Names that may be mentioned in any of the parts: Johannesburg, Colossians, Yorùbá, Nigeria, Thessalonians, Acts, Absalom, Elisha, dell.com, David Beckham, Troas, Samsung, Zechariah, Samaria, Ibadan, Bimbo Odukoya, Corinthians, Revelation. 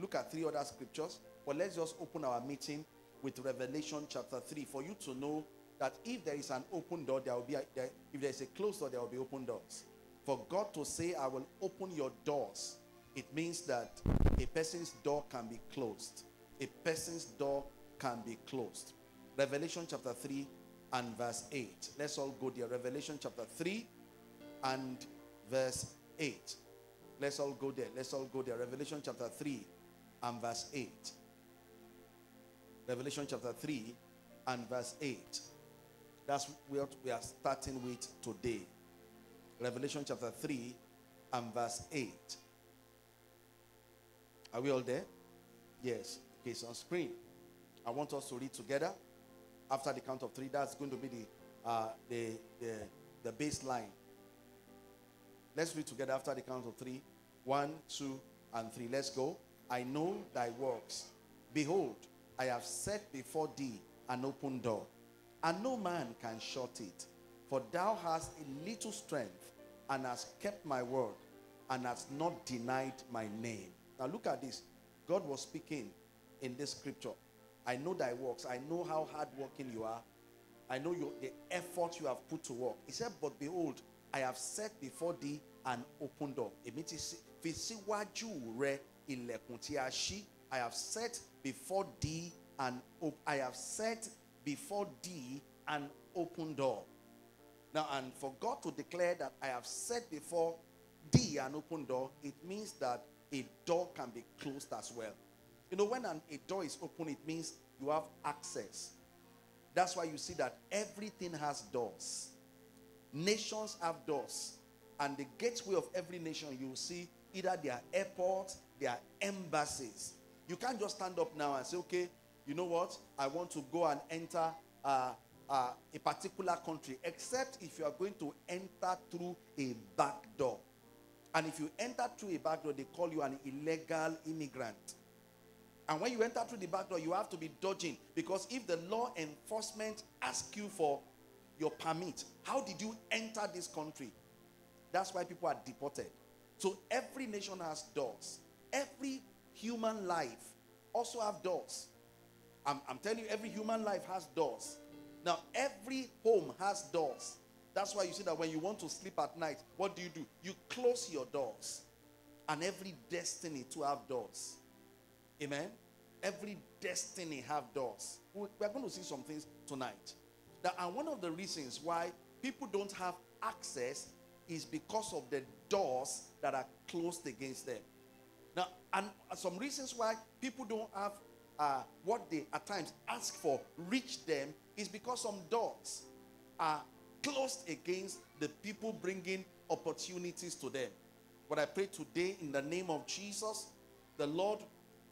look at three other scriptures, but let's just open our meeting with Revelation chapter 3 for you to know that if there is an open door, there will be if there is a closed door, there will be open doors. For God to say, I will open your doors, it means that a person's door can be closed. A person's door can be closed. Revelation chapter 3 and verse 8. Let's all go there. Revelation chapter 3 and verse 8. Let's all go there. Let's all go there. Revelation chapter 3 and verse 8. Revelation chapter 3 and verse 8. That's what we are starting with today. Revelation chapter 3 and verse 8. Are we all there? Yes. Okay, it's on screen. I want us to read together. After the count of three, that's going to be the baseline. Let's read together after the count of three. 1, 2, and 3. Let's go. I know thy works. Behold, I have set before thee an open door, and no man can shut it. For thou hast a little strength, and hast kept my word, and hast not denied my name. Now look at this. God was speaking in this scripture. I know thy works. I know how hardworking you are. I know the effort you have put to work. He said, but behold, I have set before thee an open door. I have set before thee an open door. Now, and for God to declare that I have set before thee an open door, it means that a door can be closed as well. You know, when a door is open, it means you have access. That's why you see that everything has doors. Nations have doors. And the gateway of every nation, you will see either their airports, their embassies. You can't just stand up now and say, okay, you know what? I want to go and enter a particular country, except if you are going to enter through a back door. And if you enter through a back door, they call you an illegal immigrant. And when you enter through the back door, you have to be dodging. Because if the law enforcement asks you for your permit, how did you enter this country? That's why people are deported. So every nation has doors. Every human life also have doors. I'm telling you, every human life has doors. Now, every home has doors. That's why you see that when you want to sleep at night, what do? You close your doors. And every destiny to have doors. Amen. Every destiny have doors. We're going to see some things tonight. Now, and one of the reasons why people don't have access is because of the doors that are closed against them. Now, and some reasons why people don't have what they at times ask for reach them is because some doors are closed against the people bringing opportunities to them. But I pray today in the name of Jesus, the Lord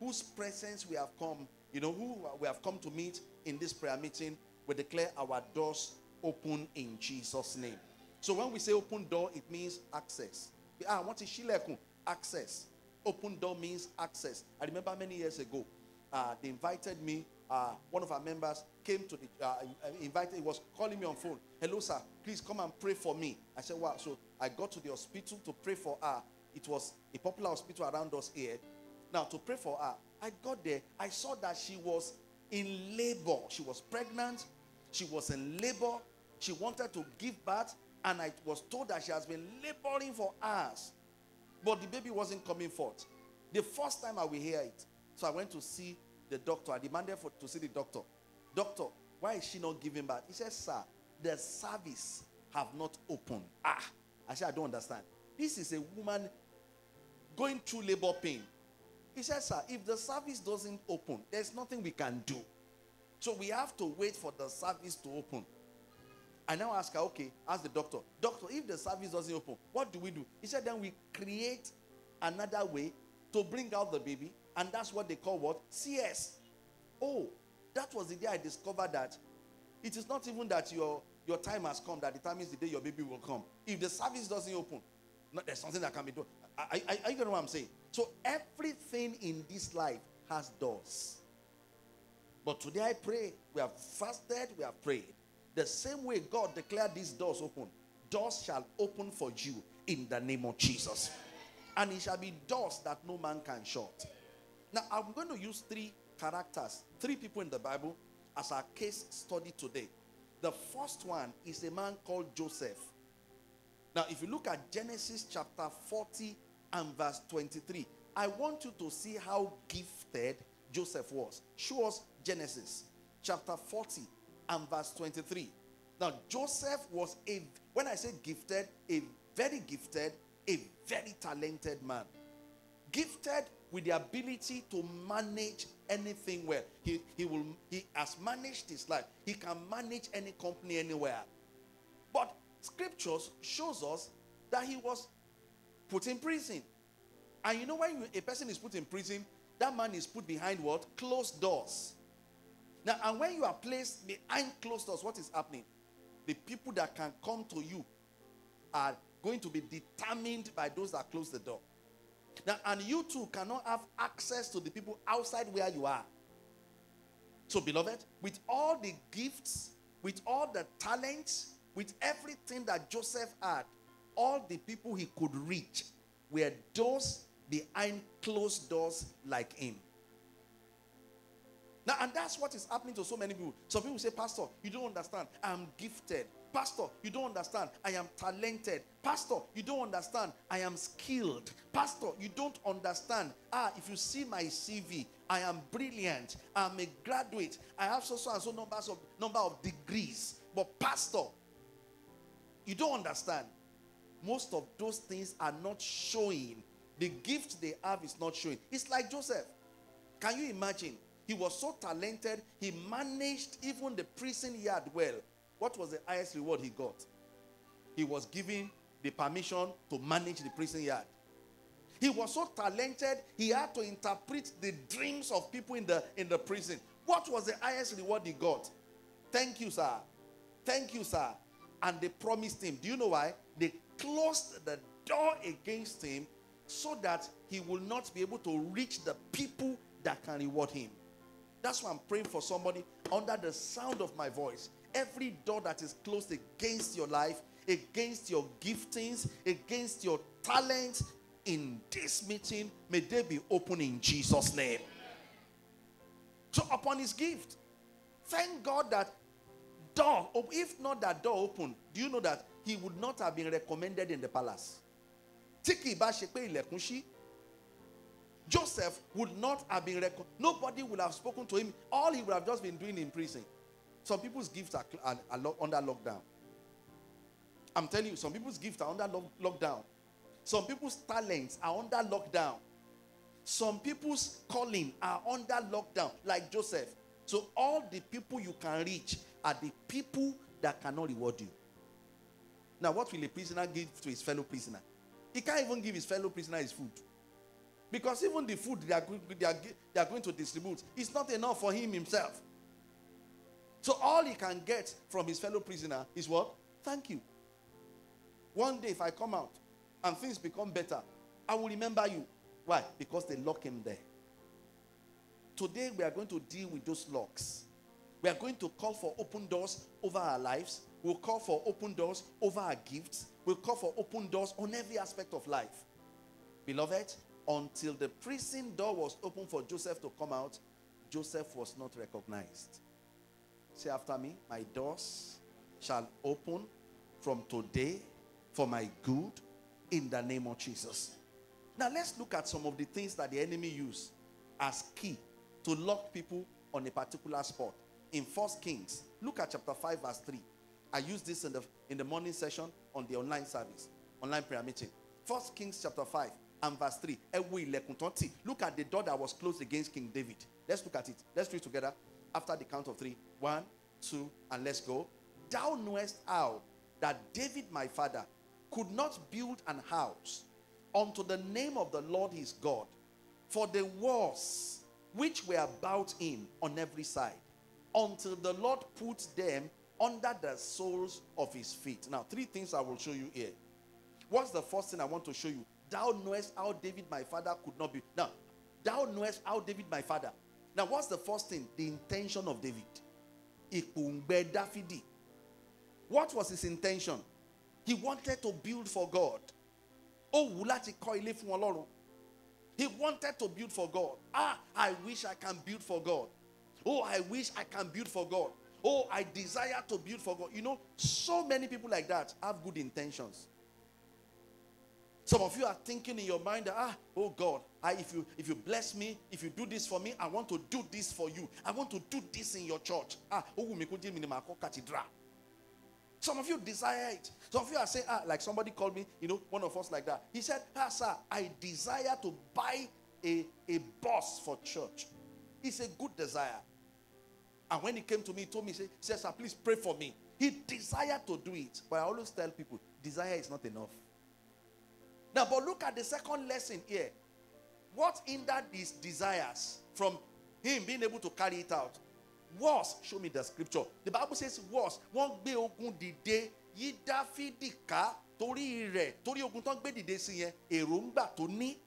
whose presence we have come, you know, who we have come to meet in this prayer meeting, we declare our doors open in Jesus' name. So when we say open door, it means access. Access. Open door means access. I remember many years ago, they invited me, one of our members came to the, he was calling me on phone. Hello, sir, please come and pray for me. I said, wow. So I got to the hospital to pray for her. It was a popular hospital around us here. Now, to pray for her, I got there. I saw that she was in labor. She was pregnant. She was in labor. She wanted to give birth. And I was told that she has been laboring for hours. But the baby wasn't coming forth. The first time I will hear it. So I went to see the doctor. I demanded to see the doctor. Doctor, why is she not giving birth? He said, sir, the service have not opened. I said, I don't understand. This is a woman going through labor pain. He said, sir, if the service doesn't open, there's nothing we can do. So we have to wait for the service to open. I now ask her, okay, ask the doctor. Doctor, if the service doesn't open, what do we do? He said, then we create another way to bring out the baby. And that's what they call what? CS. Oh, that was the day I discovered that it is not even that your time has come that determines the day your baby will come. If the service doesn't open, no, there's something that can be done. Are you getting what I'm saying? So everything in this life has doors. But today I pray, we have fasted, we have prayed. The same way God declared these doors open, doors shall open for you in the name of Jesus. And it shall be doors that no man can shut. Now, I'm going to use three characters, three people in the Bible as our case study today. The first one is a man called Joseph. Now, if you look at Genesis chapter 40 and verse 23, I want you to see how gifted Joseph was. Show us Genesis chapter 40 and verse 23. Now, Joseph was a, when I say gifted, a very talented man. Gifted with the ability to manage anything well. He has managed his life. He can manage any company anywhere. But scriptures shows us that he was put in prison. And you know, when a person is put in prison, that man is put behind what? Closed doors. Now, and when you are placed behind closed doors, what is happening? The people that can come to you are going to be determined by those that close the door. Now, and you too cannot have access to the people outside where you are. So, beloved, with all the gifts, with all the talents, with everything that Joseph had, all the people he could reach were those behind closed doors like him. Now, and that's what is happening to so many people. Some people say, Pastor, you don't understand. I'm gifted. Pastor, you don't understand. I am talented. Pastor, you don't understand. I am skilled. Pastor, you don't understand. Ah, if you see my CV, I am brilliant. I'm a graduate. I have so and so number of degrees. But pastor, you don't understand. Most of those things are not showing. The gift they have is not showing. It's like Joseph. Can you imagine? He was so talented, he managed even the prison yard well. What was the highest reward he got? He was given the permission to manage the prison yard. He was so talented, he had to interpret the dreams of people in the prison. What was the highest reward he got? Thank you, sir. Thank you, sir. And they promised him. Do you know why? They closed the door against him so that he will not be able to reach the people that can reward him. That's why I'm praying for somebody under the sound of my voice. Every door that is closed against your life, against your giftings, against your talents, in this meeting, may they be open in Jesus' name. So upon his gift, thank God that door, if not that door open, do you know that he would not have been recommended in the palace? Joseph would not have been recommended. Nobody would have spoken to him. All he would have just been doing in prison. Some people's gifts are under lockdown. I'm telling you, some people's gifts are under lockdown. Some people's talents are under lockdown. Some people's calling are under lockdown, like Joseph. So all the people you can reach are the people that cannot reward you. Now, what will a prisoner give to his fellow prisoner? He can't even give his fellow prisoner his food. Because even the food they are going to distribute is not enough for him himself. So all he can get from his fellow prisoner is what? Thank you. One day if I come out and things become better, I will remember you. Why? Because they lock him there. Today we are going to deal with those locks. We are going to call for open doors over our lives. We'll call for open doors over our gifts. We'll call for open doors on every aspect of life. Beloved, until the prison door was open for Joseph to come out, Joseph was not recognized. Say after me, my doors shall open from today for my good in the name of Jesus. Now let's look at some of the things that the enemy used as key to lock people on a particular spot. In 1 Kings, look at chapter 5 verse 3. I used this in the morning session on the online service, online prayer meeting. 1 Kings chapter 5. And verse 3, look at the door that was closed against King David. Let's look at it. Let's read together after the count of 3. 1, 2, and let's go. Thou knowest how that David my father could not build an house unto the name of the Lord his God, for the wars which were about him on every side, until the Lord put them under the soles of his feet. Now, three things I will show you here. What's the first thing I want to show you? Thou knowest how David my father could not be. Now, thou knowest how David my father. Now, what's the first thing? The intention of David. What was his intention? He wanted to build for God. He wanted to build for God. Ah, I wish I can build for God. Oh, I wish I can build for God. Oh, I desire to build for God. You know, so many people like that have good intentions. Some of you are thinking in your mind that, oh God, if you bless me, if you do this for me, I want to do this for you. I want to do this in your church. Some of you desire it. Some of you are saying, like somebody called me, you know, one of us like that. He said, sir, I desire to buy a bus for church. It's a good desire. And when he came to me, he told me, he said, sir, please pray for me. He desired to do it. But I always tell people, desire is not enough. Now, but look at the second lesson here. What hindered his desires from him being able to carry it out? Was, show me the scripture. The Bible says, was. One gbe ogun dide, yida fidika, tori ire, tori ogun ton gbe dide si yen, erongba to ni,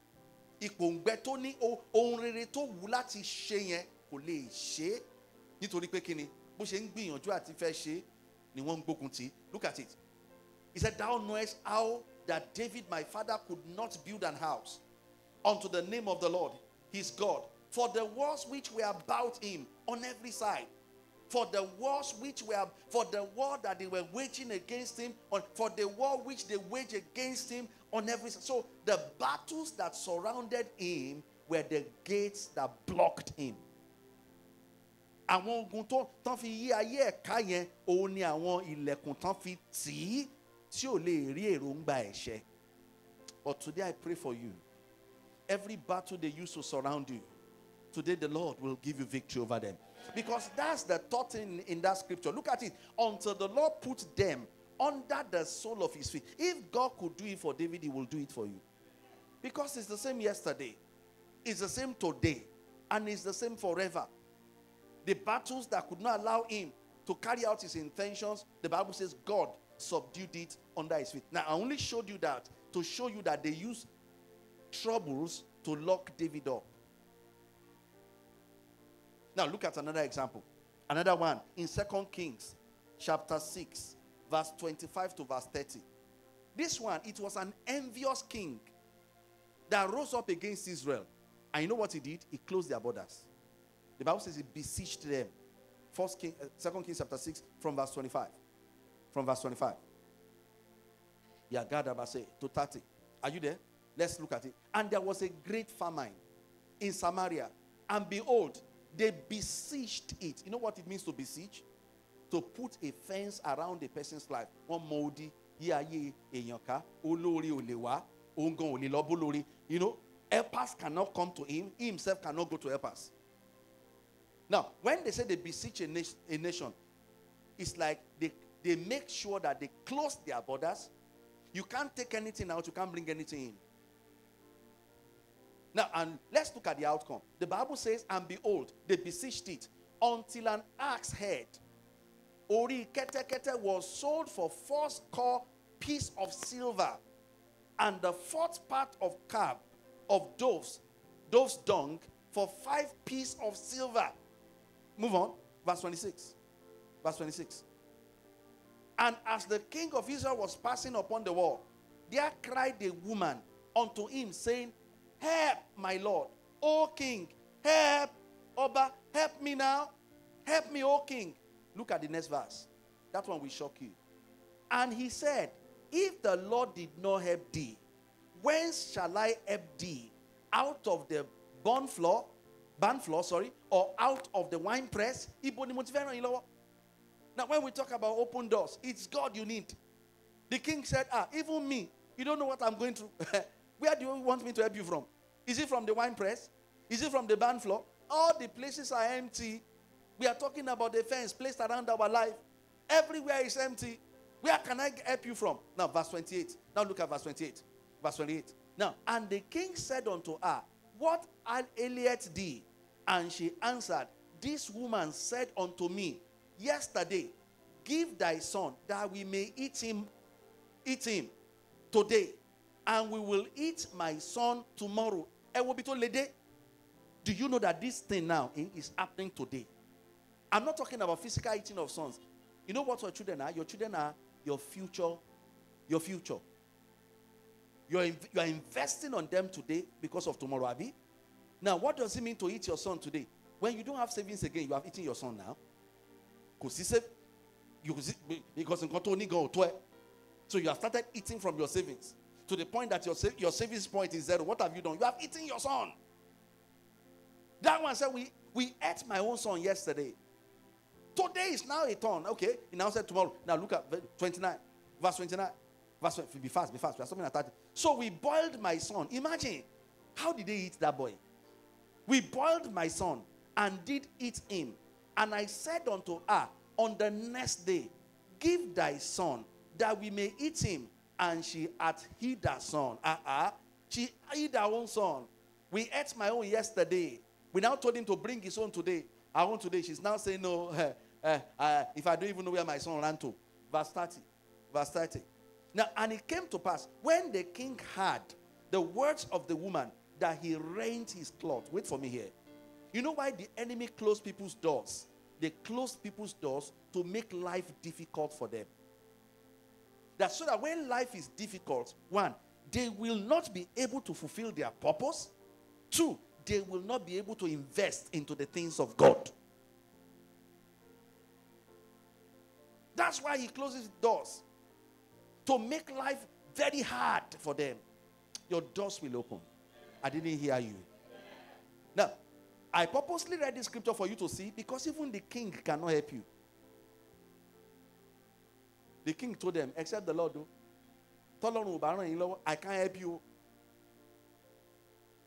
ikongbe to ni, ohun rere to wu lati se yen, ko le se. Nitori pe kini, bo se ngbiyanju ati fe se, ni won gbogun ti. Look at it. He said, thou knowest how that David my father could not build an house unto the name of the Lord his God, for the wars which were about him on every side, for the war that they were waging against him, for the war which they waged against him on every side. So the battles that surrounded him were the gates that blocked him. Awon ogun ton fi yi aye e ka yen o ni awon ilekun ton fi ti. But today I pray for you. Every battle they used to surround you, today the Lord will give you victory over them. Because that's the thought in that scripture. Look at it. Until the Lord puts them under the sole of his feet. If God could do it for David, he will do it for you. Because it's the same yesterday. It's the same today. And it's the same forever. The battles that could not allow him to carry out his intentions, the Bible says God subdued it under his feet. Now, I only showed you that to show you that they used troubles to lock David up. Now, look at another example. Another one in 2 Kings chapter 6, verse 25 to verse 30. This one, it was an envious king that rose up against Israel. And you know what he did? He closed their borders. The Bible says he besieged them. 2 Kings chapter 6 from verse 25. From verse 25. Yagadabase to 30. Are you there? Let's look at it. And there was a great famine in Samaria. And behold, they besieged it. You know what it means to besiege? To put a fence around a person's life. One moldy, yaye, eyanka, olori olewa, ongon olilobolori. You know, helpers cannot come to him. He himself cannot go to helpers. Now, when they say they besiege a nation, it's like they make sure that they close their borders. You can't take anything out. You can't bring anything in. Now, and let's look at the outcome. The Bible says, and behold, they besieged it until an axe head, ori kete kete, was sold for 4 score piece of silver, and the 4th part of calf of dove's dung for 5 piece of silver. Move on. Verse 26. And as the king of Israel was passing upon the wall, there cried a woman unto him, saying, help, my lord, O king, help, Oba, help me now. Help me, O king. Look at the next verse. That one will shock you. And he said, if the Lord did not help thee, whence shall I help thee? Out of the barn floor, or out of the wine press? Now, when we talk about open doors, it's God you need. The king said, even me, you don't know what I'm going through. Where do you want me to help you from? Is it from the wine press? Is it from the barn floor? All the places are empty. We are talking about the fence placed around our life. Everywhere is empty. Where can I help you from? Now, verse 28. Now, look at verse 28. Verse 28. Now, and the king said unto her, what aileth thee? And she answered, this woman said unto me, yesterday, give thy son that we may eat him today, and we will eat my son tomorrow. Do you know that this thing now is happening today? I'm not talking about physical eating of sons. You know what your children are? Your children are your future. You are investing on them today because of tomorrow, Abi. Now, what does it mean to eat your son today? When you don't have savings again, you have eaten your son now. Because so you have started eating from your savings to the point that your savings point is zero. What have you done? You have eaten your son. That one said, we ate my own son yesterday. Today is now a turn. Okay, he now said tomorrow. Now look at 29, verse 29. Verse 20, be fast. We are stopping at 30. So we boiled my son. Imagine, how did they eat that boy? We boiled my son and did eat him. And I said unto her, on the next day, give thy son, that we may eat him. And she hath hid her son. She hid her own son. We ate my own yesterday. We now told him to bring his own today. Our own today. She's now saying, no, if I don't even know where my son ran to. Verse 30. Now, and it came to pass, when the king heard the words of the woman, that he rent his cloth. Wait for me here. You know why the enemy closed people's doors? They closed people's doors to make life difficult for them. That so that when life is difficult, one, they will not be able to fulfill their purpose. Two, they will not be able to invest into the things of God. That's why he closes doors. To make life very hard for them. Your doors will open. I didn't hear you. Now, I purposely read this scripture for you to see, because even the king cannot help you. The king told them, except the Lord do. I can't help you.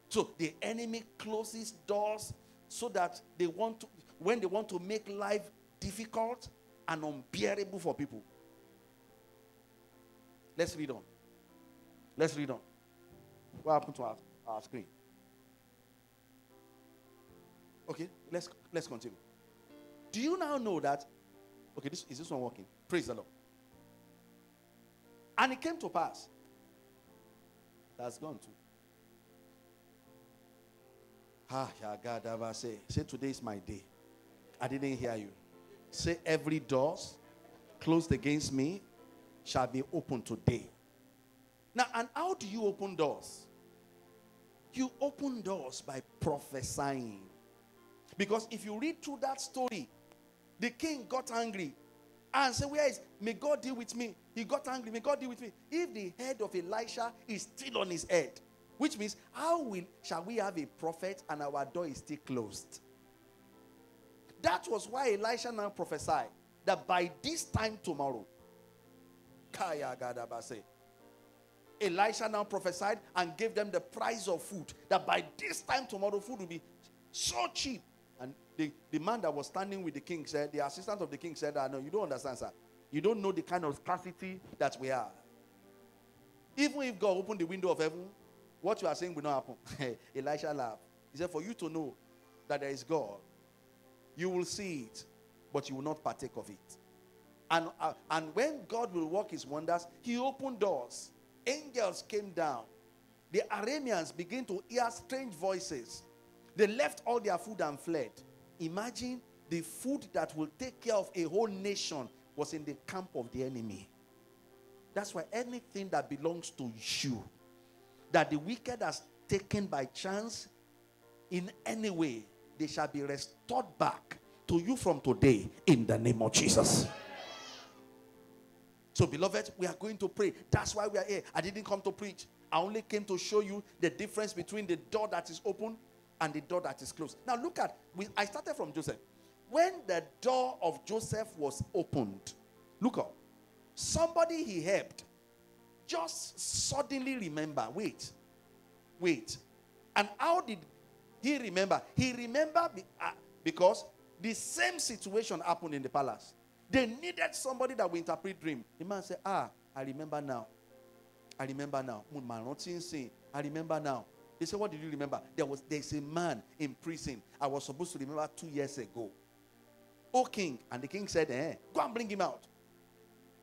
So the enemy closes doors so that they want to, when they want to make life difficult and unbearable for people. Let's read on. What happened to our screen? Okay, let's continue. Do you now know that? Okay, is this one working? Praise the Lord. And it came to pass. That's gone too. Say, today is my day. I didn't hear you. Say, every door closed against me shall be open today. Now, and how do you open doors? You open doors by prophesying. Because if you read through that story, the king got angry and said, where is, may God deal with me. He got angry, may God deal with me. If the head of Elisha is still on his head, which means, shall we have a prophet and our door is still closed? That was why Elisha now prophesied that by this time tomorrow, Elisha now prophesied and gave them the price of food, that by this time tomorrow food will be so cheap. And the man that was standing with the king said, the assistant of the king said, no, you don't understand, sir. You don't know the kind of scarcity that we are. Even if God opened the window of heaven, what you are saying will not happen. Elisha laughed. He said, for you to know that there is God, you will see it, but you will not partake of it. And when God will work his wonders, he opened doors. Angels came down. The Arameans began to hear strange voices. They left all their food and fled. Imagine, the food that will take care of a whole nation was in the camp of the enemy. That's why anything that belongs to you, that the wicked has taken by chance, in any way, they shall be restored back to you from today in the name of Jesus. So, beloved, we are going to pray. That's why we are here. I didn't come to preach. I only came to show you the difference between the door that is open and the door that is closed. Now, look at, I started from Joseph. When the door of Joseph was opened, look up. Somebody he helped just suddenly remember. Wait. And how did he remember? He remembered because the same situation happened in the palace. They needed somebody that will interpret dream. The man said, I remember now. I remember now. They said, what did you remember? There's a man in prison I was supposed to remember 2 years ago. Oh, king. And the king said, go and bring him out.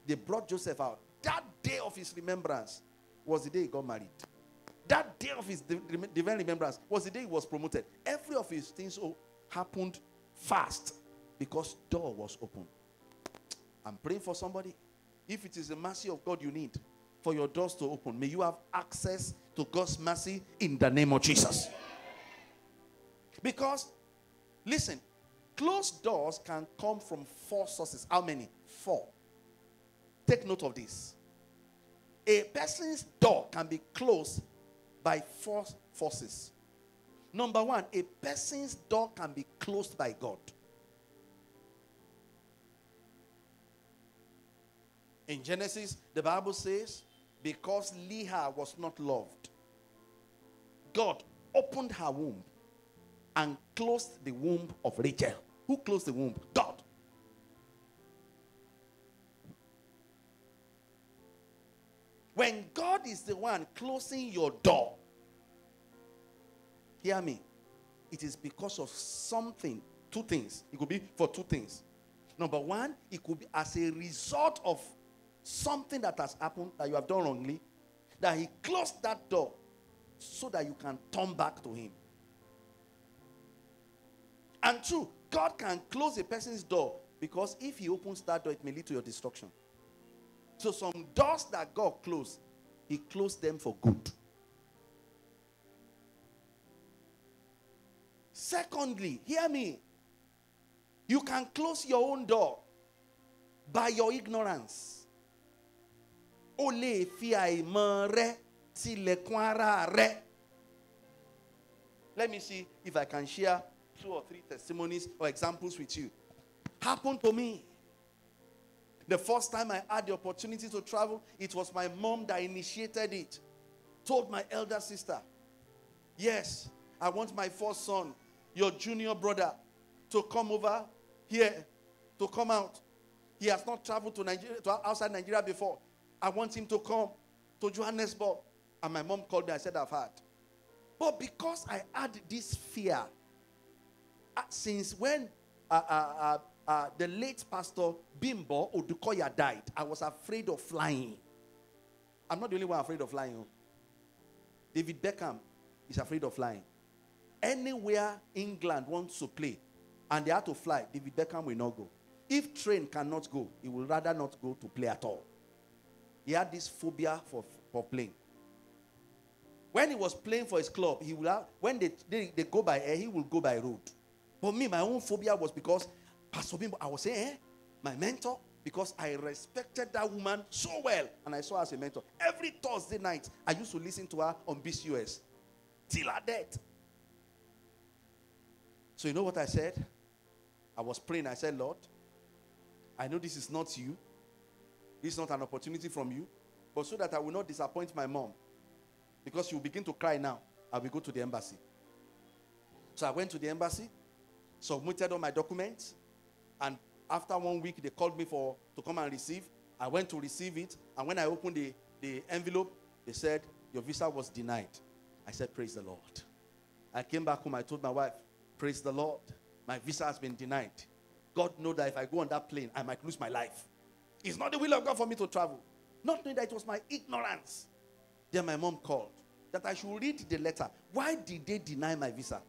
They brought Joseph out. That day of his remembrance was the day he got married. That day of his divine remembrance was the day he was promoted. Every of his things happened fast because door was open. I'm praying for somebody. If it is the mercy of God you need, for your doors to open. May you have access to God's mercy in the name of Jesus. Because, listen, closed doors can come from 4 sources. How many? 4. Take note of this. A person's door can be closed by 4 forces. Number 1, a person's door can be closed by God. In Genesis, the Bible says, because Leah was not loved, God opened her womb and closed the womb of Rachel. Who closed the womb? God. When God is the one closing your door, hear me, it is because of something, 2 things. It could be for 2 things. Number 1, it could be as a result of something that has happened that you have done wrongly, that he closed that door so that you can turn back to him. And 2, God can close a person's door because if he opens that door, it may lead to your destruction. So some doors that God closed, he closed them for good. Secondly, hear me, you can close your own door by your ignorance. Ole fi aimore ti lekwara re. Let me see if I can share 2 or 3 testimonies or examples with you. Happened to me. The first time I had the opportunity to travel, it was my mom that initiated it. Told my elder sister, yes, I want my first son, your junior brother, to come over here, to come out. He has not traveled to Nigeria, to outside Nigeria before. I want him to come to Johannesburg. And my mom called me. I said, I've heard. But because I had this fear, since when the late pastor Bimbo Odukoya died, I was afraid of flying. I'm not the only one afraid of flying. David Beckham is afraid of flying. Anywhere England wants to play and they have to fly, David Beckham will not go. If train cannot go, he would rather not go to play at all. He had this phobia for playing. When he was playing for his club, he would have, when they go by air, he will go by road. But me, my own phobia was because Pastor Bimbo, I was saying, my mentor, because I respected that woman so well, and I saw her as a mentor. Every Thursday night, I used to listen to her on BCUS till her death. So you know what I said? I was praying. I said, Lord, I know this is not you. This is not an opportunity from you. But so that I will not disappoint my mom, because she will begin to cry now, I will go to the embassy. So I went to the embassy, submitted all my documents, and after 1 week, they called me to come and receive. I went to receive it, and when I opened the envelope, they said, your visa was denied. I said, praise the Lord. I came back home, I told my wife, praise the Lord, my visa has been denied. God knows that if I go on that plane, I might lose my life. It's not the will of God for me to travel. Not knowing that it was my ignorance. Then my mom called that I should read the letter. Why did they deny my visa?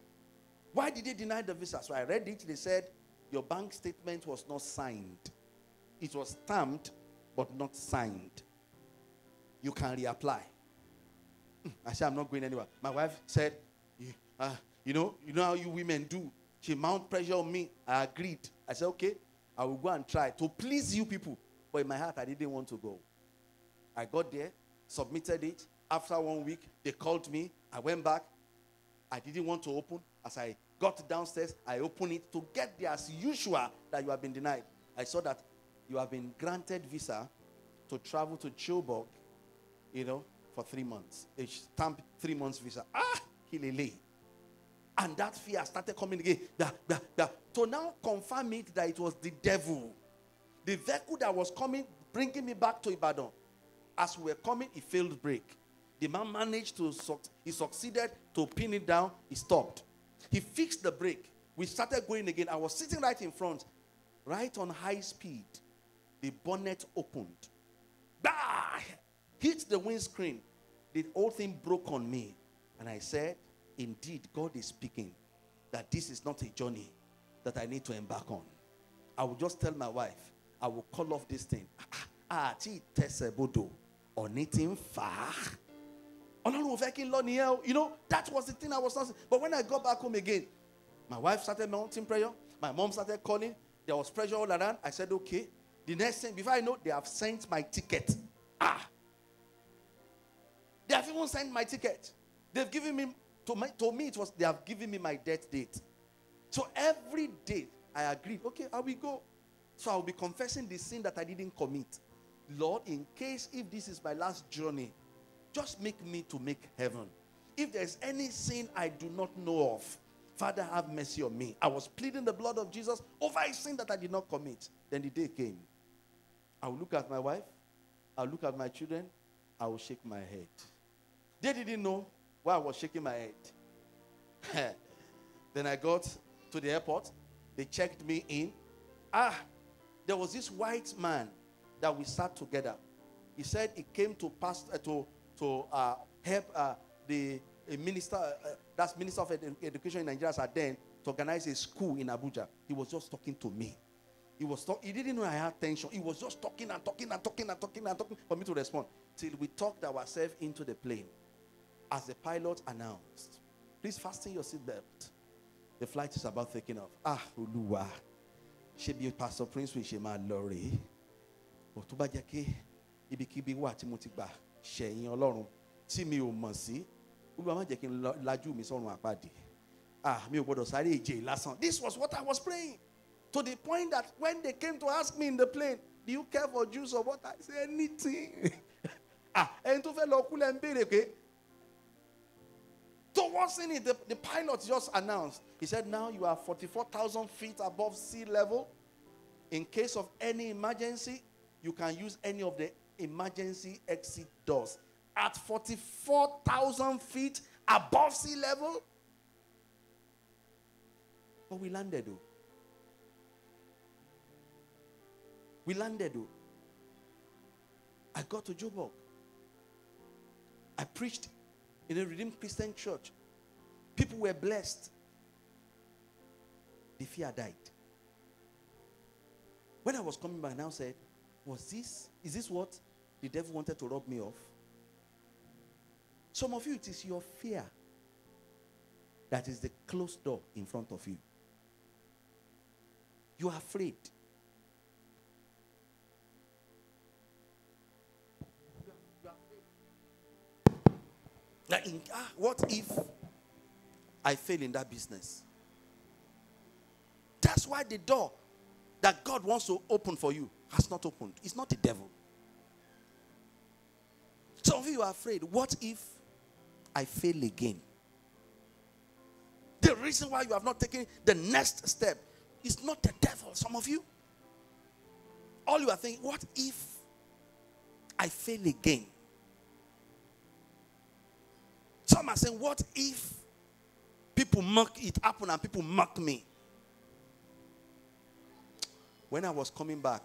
Why did they deny the visa? So I read it. They said, your bank statement was not signed. It was stamped, but not signed. You can reapply. I said, I'm not going anywhere. My wife said, You know how you women do. She mounted pressure on me. I agreed. I said, okay, I will go and try to please you people. But in my heart, I didn't want to go. I got there, submitted it. After 1 week, they called me. I went back. I didn't want to open. As I got downstairs, I opened it to get there as usual that you have been denied. I saw that you have been granted visa to travel to Joburg, for 3 months. A stamp 3 months visa. Hilele. And that fear started coming again. To now confirm it that it was the devil. The vehicle that was coming, bringing me back to Ibadan. As we were coming, it failed brake. The man managed to, he succeeded to pin it down. He stopped. He fixed the brake. We started going again. I was sitting right in front, right on high speed. The bonnet opened. Bah! Hit the windscreen. The whole thing broke on me. And I said, indeed, God is speaking that this is not a journey that I need to embark on. I will just tell my wife, I will call off this thing. anything far. You know, that was the thing I was saying. But when I got back home again, my wife started mountain prayer. My mom started calling. There was pressure all around. I said, okay. The next thing, before I know, they have sent my ticket. They have even sent my ticket. They've given me, they have given me my death date. So every day, I agreed, okay, I will go. So I will be confessing the sin that I didn't commit. Lord, in case if this is my last journey, just make me to make heaven. If there's any sin I do not know of, Father, have mercy on me. I was pleading the blood of Jesus over a sin that I did not commit. Then the day came. I will look at my wife. I will look at my children. I will shake my head. They didn't know why I was shaking my head. Then I got to the airport. They checked me in. There was this white man that we sat together. He said he came to help the Minister of Education in Nigeria at then to organize a school in Abuja. He was just talking to me. He didn't know I had tension. He was just talking and talking and talking and talking and talking for me to respond till we talked ourselves into the plane. As the pilot announced, "Please fasten your seatbelt. The flight is about taking off." Oluwa. She be Pastor Prince with Shema Lori. Otuba Jackie. Ibikibi wa Timotiba. Sheyin Olorun. Timi o mo si. Oluwa ma je kin laju mi sorun apade. Mi o gbodo sare eje lasan. This was what I was praying. To the point that when they came to ask me in the plane, "Do you care for Jews or what?" I said, "Anything." Towards in it, the pilot just announced. He said, "Now you are 44,000 feet above sea level. In case of any emergency, you can use any of the emergency exit doors." At 44,000 feet above sea level? But we landed, though. We landed, though. I got to Joburg. I preached in a Redeemed Christian Church. People were blessed. The fear died. When I was coming back, now said, is this what the devil wanted to rob me of? Some of you, it is your fear that is the closed door in front of you. You are afraid. What if I fail in that business? That's why the door that God wants to open for you has not opened. It's not the devil. Some of you are afraid. What if I fail again? The reason why you have not taken the next step is not the devil. Some of you, all you are thinking, what if I fail again? Some are saying, what if people mock it happen and people mock me? When I was coming back,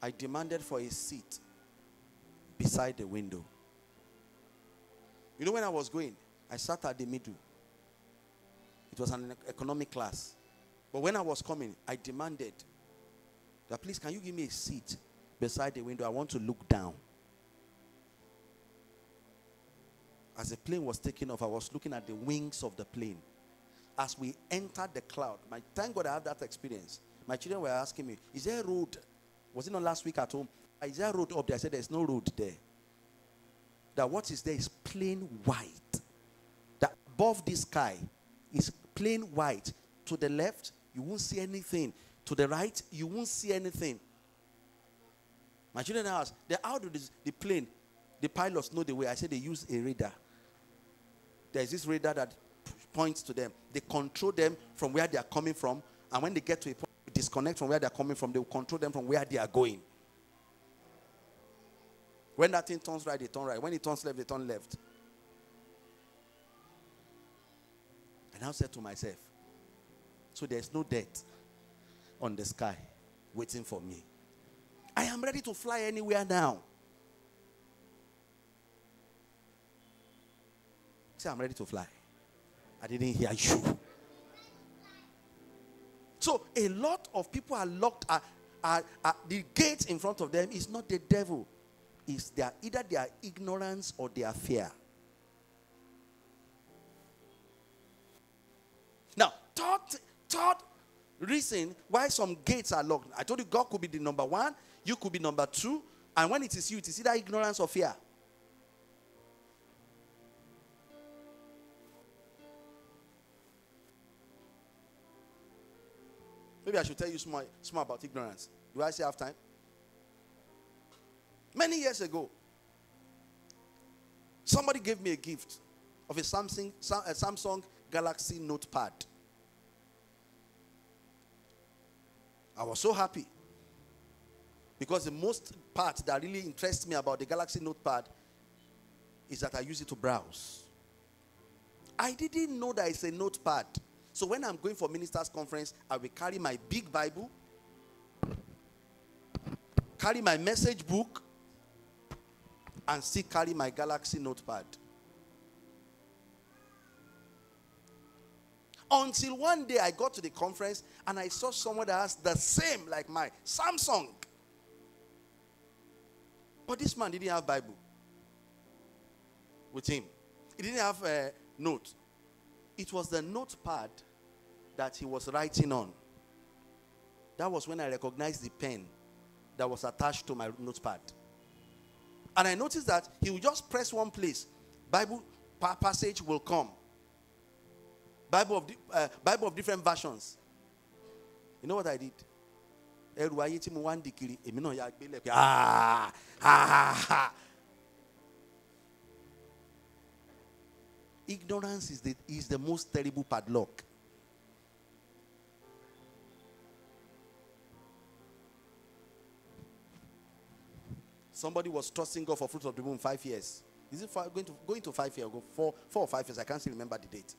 I demanded for a seat beside the window. You know, when I was going, I sat at the middle. It was an economic class. But when I was coming, I demanded that, "Please, can you give me a seat beside the window? I want to look down." As the plane was taking off, I was looking at the wings of the plane. As we entered the cloud, thank God I had that experience. My children were asking me, "Is there a road?" Was it not last week at home? "Is there a road up there?" I said, "There's no road there. That what is there is plain white. That above the sky is plain white. To the left, you won't see anything. To the right, you won't see anything." My children asked, "How do the plane, the pilots know the way?" I said, "They use a radar. There's this radar that points to them. They control them from where they are coming from. And when they get to a point, they disconnect from where they are coming from. They will control them from where they are going. When that thing turns right, they turn right. When it turns left, they turn left." And I said to myself, so there's no death on the sky waiting for me. I am ready to fly anywhere now. Say, "I'm ready to fly." I didn't hear you. So a lot of people are locked. The gate in front of them is not the devil. is their, either their ignorance or their fear. Now, third reason why some gates are locked. I told you God could be the number one, you could be number two, and when it is you, it is either ignorance or fear. Maybe I should tell you small about ignorance. Do I still have time? Many years ago, somebody gave me a gift of a Samsung Galaxy notepad. I was so happy because the most part that really interests me about the Galaxy notepad is that I use it to browse. I didn't know that it's a notepad. So when I'm going for ministers' conference, I will carry my big Bible, carry my message book, and still carry my Galaxy notepad. Until one day I got to the conference and I saw someone that has the same like my Samsung. But this man didn't have Bible with him. He didn't have a note. It was the notepad that he was writing on. That was when I recognized the pen that was attached to my notepad. And I noticed that he would just press one place. Bible passage will come. Bible of different versions. You know what I did? Ignorance is the most terrible padlock. Somebody was trusting God for fruit of the womb 5 years. Is it going to 5 years ago? 4 or 5 years. I can't still remember the date.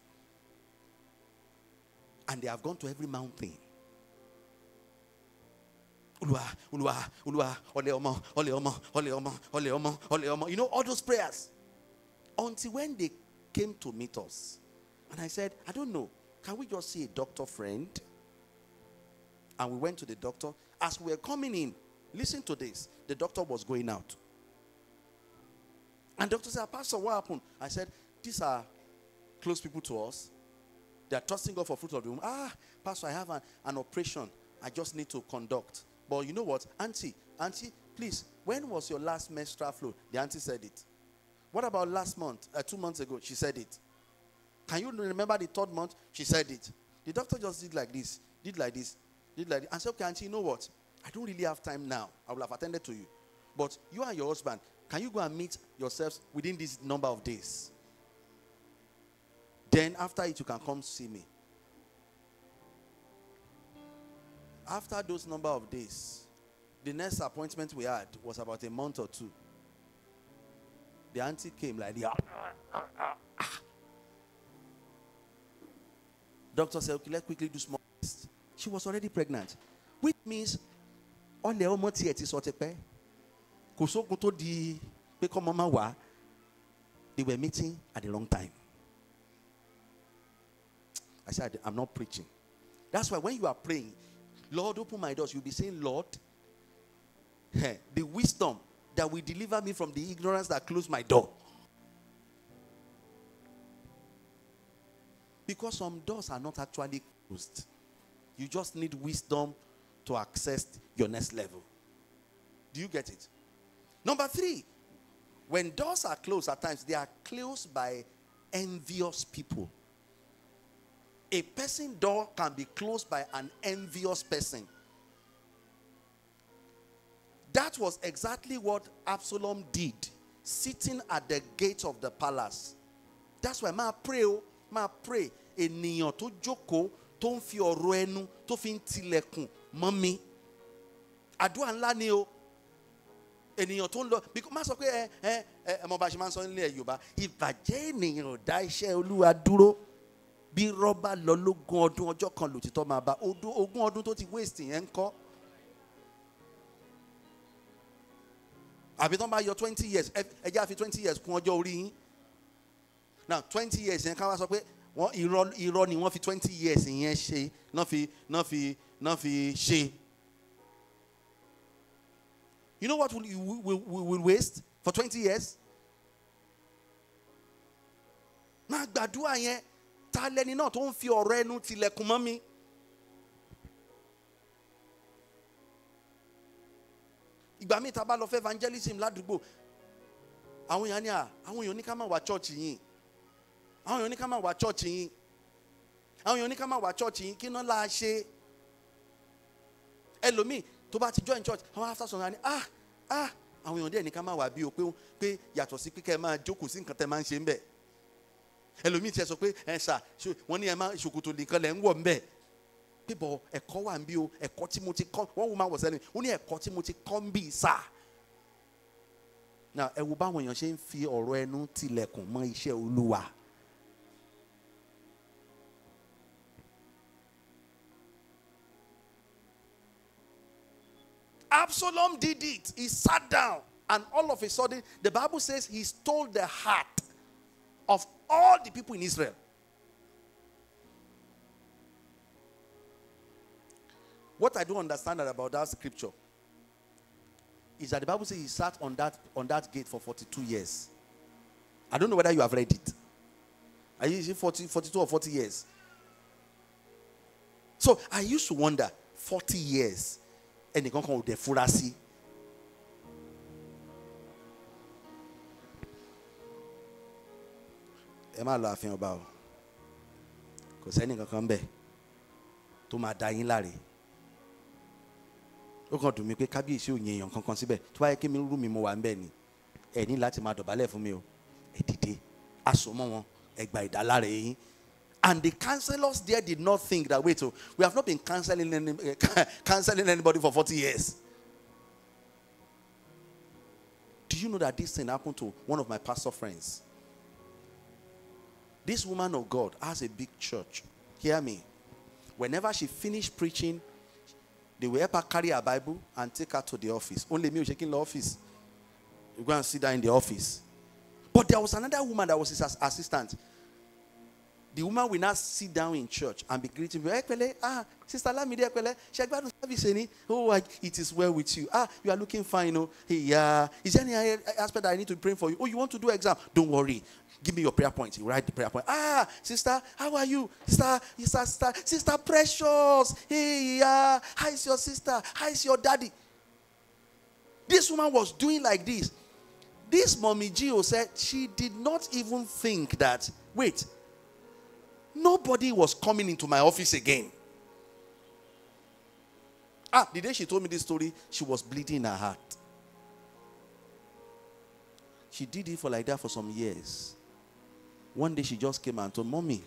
And they have gone to every mountain. You know, all those prayers. Until when they came to meet us. And I said, I don't know. Can we just see a doctor friend? And we went to the doctor. As we were coming in, listen to this. The doctor was going out. And the doctor said, Pastor, what happened? I said, these are close people to us. They are trusting God for fruit of the womb. Ah, Pastor, I have an operation I just need to conduct. But you know what? Auntie, please, when was your last menstrual flow? The auntie said it. What about last month? 2 months ago, she said it. Can you remember the third month? She said it. The doctor just did like this. And said, okay, auntie, you know what? I don't really have time now. I will have attended to you. But you and your husband, can you go and meet yourselves within this number of days? Then after it, you can come see me. After those number of days, the next appointment we had was about a month or two. The auntie came like this. Doctor said, okay, let's quickly do small test. She was already pregnant. Which means, all the omo ti eti so te pe. Koso koto di peko mama wa. They were meeting at the wrong time. I said, I'm not preaching. That's why when you are praying, Lord, open my doors, you'll be saying, Lord, the wisdom that will deliver me from the ignorance that closed my door. Because some doors are not actually closed. You just need wisdom to access your next level. Do you get it? Number three, when doors are closed at times, they are closed by envious people. A person's door can be closed by an envious person. That was exactly what Absalom did, sitting at the gate of the palace. That's why ma pray ènìyàn tó jókòó tó ń fi ọ̀rọ̀ ẹnu tó fi ń tilẹ̀kùn mọ́ mi. Àdúà ńlá ni o. Ènìyàn tó ń lọ because má sọ pé mo bá ṣe máa ń sọ nílẹ̀ Yorùbá ìbàjẹ́ ènìyàn ò dá iṣẹ́ Olúwa dúró. Bí rọ́bà lọ lógún ọdún ọjọ́ kan lòtítọ́ máa bá ogún ọdún tó ti waste yẹn ńkọ́. Àbí tán bá yọ 20 years, ẹ jẹ́ àfi 20 years kún ọjọ́ orí yín. Now 20 years yẹn ká wá sọ pé wọ́n irọ́ ni wọ́n fi 20 years yẹn ṣe náà fi ṣe. You know what we will waste for 20 years? Má gbàdúrà yẹn, ta lẹni náà tó ń fi ọ̀rọ̀ ẹnu tilẹ̀kùn mọ́ mi. Ìgbà mi tá bá lọ fẹ́ evangelism ládùúgbò. Àwọn èèyàn ni àwọn èèyàn ní ká má wá church yín. Àwọn èèyàn ní ká má wá church yín. Àwọn èèyàn ní ká má wá church yín kí náà la ṣe. Ẹlòmíì tó bá ti join church, àwọn after song ni àwọn èèyàn díẹ̀ ní ká má wá bí o pé yàtọ̀ sí pé kẹ́ máa jókòó sí nǹkan tẹ́ máa ń ṣe ńbẹ̀. Ẹlòmíì ti sọ pé sà wọ́n ní ẹ máa ṣòkòtò nìkan lẹ̀ ń wọ̀ ńbẹ̀. Bíbọ̀ ẹ̀kọ́ wà ń bí o, ẹ̀kọ́ tí mo ti kọ́, one woman was telling me, ó ní ẹ̀kọ́ tí mo ti kọ́ ń bí sà. Now ẹ wo báwọn èèyàn ṣe ń fi ọ̀rọ̀ ẹnu tilẹ̀kùn mọ́ iṣẹ́ Olúwa. Absalom did it. He sat down, and all of a sudden, the Bible says he stole the heart of all the people in Israel. What I don't understand about that scripture is that the Bible says he sat on that gate for 42 years. I don't know whether you have read it. Are you using 42 or 40 years? So I used to wonder, 40 years. And they come with the furasi. Am I laughing about? Because any can come back to my dying Larry. O kan to mi pé kábíyèsí oyin eyan kankan síbẹ̀ tó bá yẹ kí mi rú mi mo wà ńbẹ̀ ni ẹ ní láti máa dọ̀bálẹ̀ fún mi o ẹ dìde aṣọ mọ́ wọn ẹ gba ìdáláre yín. And the counselors there did not think that, wait, so we have not been counseling anybody for 40 years. Do you know that this thing happened to one of my pastor friends? This woman of God has a big church. Hear me. Whenever she finished preaching, they will help her carry her Bible and take her to the office. Only me checking the office. You go and sit down in the office. But there was another woman that was his assistant. The woman will now sit down in church and be greeting. Sister Lamide, she had service any. Oh, it is well with you. You are looking fine. Oh, hey, yeah. Is there any aspect that I need to pray for you? Oh, you want to do exam? Don't worry. Give me your prayer point. You write the prayer point. Sister, how are you? Sister, precious. Hey, yeah. How is your sister? How is your daddy? This woman was doing like this. This mommy Gio said she did not even think that, wait, nobody was coming into my office again. The day she told me this story, she was bleeding in her heart. She did it for like that for some years. One day she just came and told Mommy,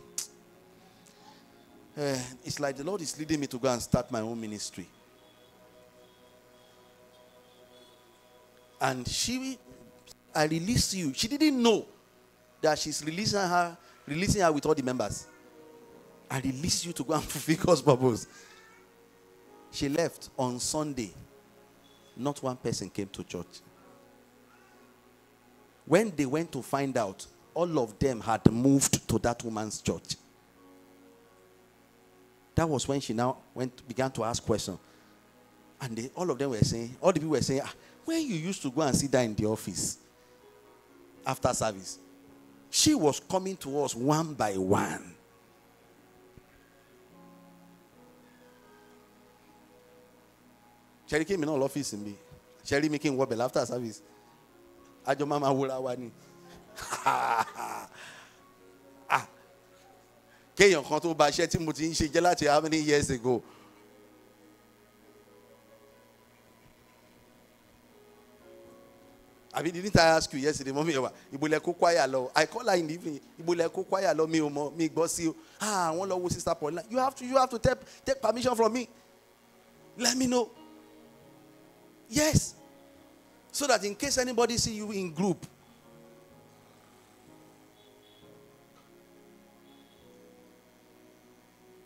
it's like the Lord is leading me to go and start my own ministry. And I release you. She didn't know that she's releasing her with all the members. I release you to go and fulfill God's purpose. She left on Sunday. Not one person came to church. When they went to find out, all of them had moved to that woman's church. That was when she now began to ask questions. And all the people were saying, when you used to go and sit down in the office after service, she was coming to us one by one. Sherry came in all office in me. Sherry making wobble after service. Ajo mama wula wani. Keyon kan to ba ise ti mo tin se je lati how many years ago. Didn't I ask you yesterday, Mommy? I call her in the evening. You have to take permission from me. Let me know. Yes. So that in case anybody see you in group.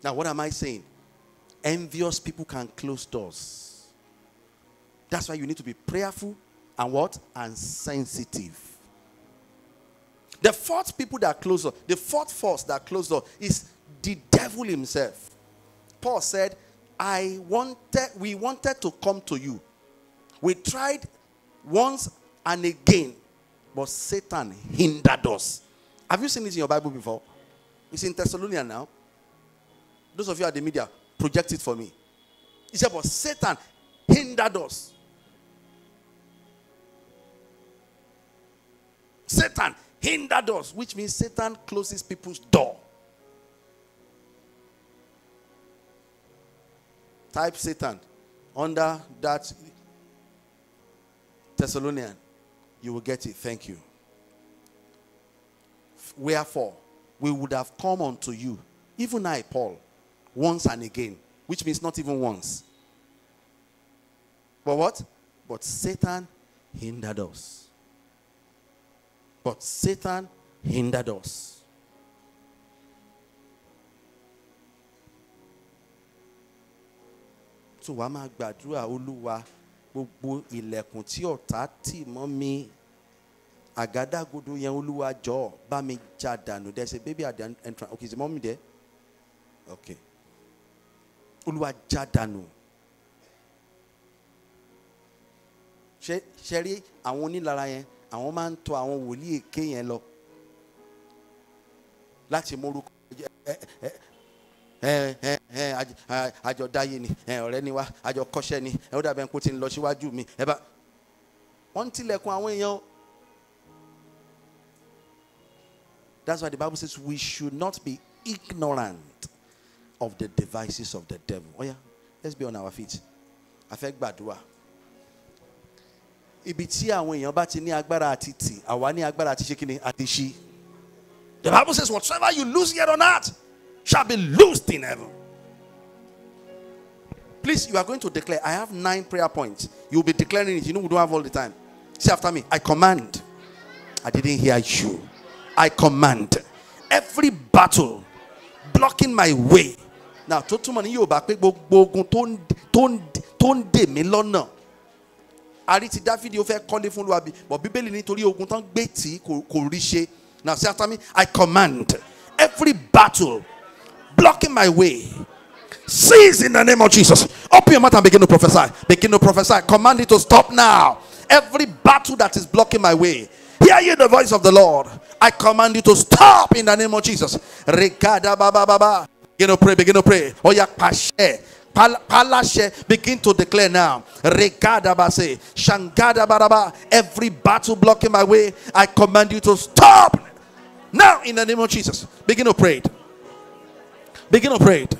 Now, what am I saying? Envious people can close doors. That's why you need to be prayerful. And what? And sensitive. The fourth force that closed up is the devil himself. Paul said, we wanted to come to you. We tried once and again, but Satan hindered us. Have you seen this in your Bible before? It's in Thessalonians now. Those of you at the media, project it for me. It said, but Satan hindered us. Satan hindered us, which means Satan closes people's door. Type Satan under that Thessalonian. You will get it. Thank you. Wherefore, we would have come unto you, even I, Paul, once and again, which means not even once. But what? But Satan hindered us. But Satan hindered us. So wa ma gbàdúrà Olúwa gbogbo ilẹ̀kùn tí ọ̀tá tì mọ́ mi àgádágodo yẹn Olúwa jọ̀ọ́ bá mi já dànù. There's a baby at the entrance. Okay, is your mommy there? Okay. Olúwa já dànù. Ṣé rí àwọn onílara yẹn. Àwọn máa ń tọ àwọn wòlíì èké yẹn lọ láti mórúkọ àjọ dáyé ni ọ̀rẹ́ ni wá àjọ kọ́ṣẹ́ ni ó dàbẹ̀ kó ti ń lọ síwájú mi ẹ bá wọ́n ń tilẹ̀kùn àwọn èèyàn. That's why the Bible says we should not be ignorant of the devices of the devil. Oya, let's be on our feet. A fẹ́ gbàdúrà. Ibi tí àwọn èèyàn bá ti ní agbára àti tì àwa ní agbára àti ṣe kíni àti ṣí. The Bible says whatsoever you loose here on earth shall be loosed in heaven. Please, you are going to declare. I have 9 prayer points. You will be declaring it. You know we don't have all the time. Say after me. I command. I didn't hear you. I command every battle blocking my way. Now tó túmọ̀ ní Yorùbá pé gbogbo ogun tó ń dè mí lọ́nà. Ari ti Dáfídì ó fẹ́ kọ́lé fún Olúwa bí but Bíbélì nítorí ogun tán gbé tí kò rí ṣe. Now say after me. I command every battle blocking my way cease in the name of Jesus. Open your mouth and begin to prophesy. Begin to prophesy. Command it to stop now. Every battle that is blocking my way, hear ye the voice of the Lord. I command you to stop in the name of Jesus. Rekada baba baba. Begin to pray. Begin to pray. Oya pàṣẹ. Begin to declare now. Every battle blocking my way, I command you to stop now in the name of Jesus. Begin to pray it. Begin to pray it.